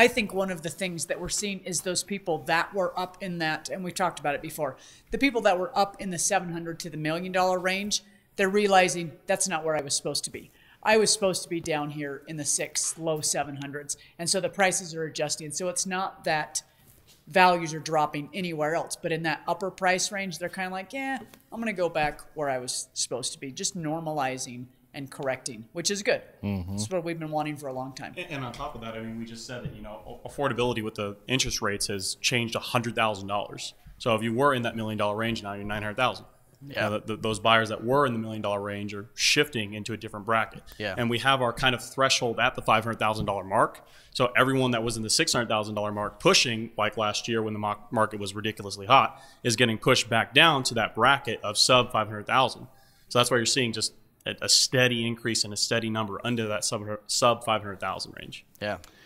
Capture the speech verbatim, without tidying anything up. I think one of the things that we're seeing is those people that were up in that, and we talked about it before, the people that were up in the seven hundred to the million dollar range, they're realizing that's not where I was supposed to be. I was supposed to be down here in the six, low seven hundreds. And so the prices are adjusting. So it's not that values are dropping anywhere else, but in that upper price range, they're kind of like, yeah, I'm going to go back where I was supposed to be, just normalizing and correcting, which is good. Mm-hmm. It's what we've been wanting for a long time. And, and on top of that, I mean, we just said that, you know, affordability with the interest rates has changed one hundred thousand dollars. So if you were in that million dollar range, now you're nine hundred thousand. Yeah, you know, the, the, those buyers that were in the million dollar range are shifting into a different bracket. Yeah, and we have our kind of threshold at the five hundred thousand dollar mark. So everyone that was in the six hundred thousand dollar mark, pushing like last year when the market was ridiculously hot, is getting pushed back down to that bracket of sub five hundred thousand. So that's why you're seeing just a, a steady increase in a steady number under that sub sub five hundred thousand range. Yeah.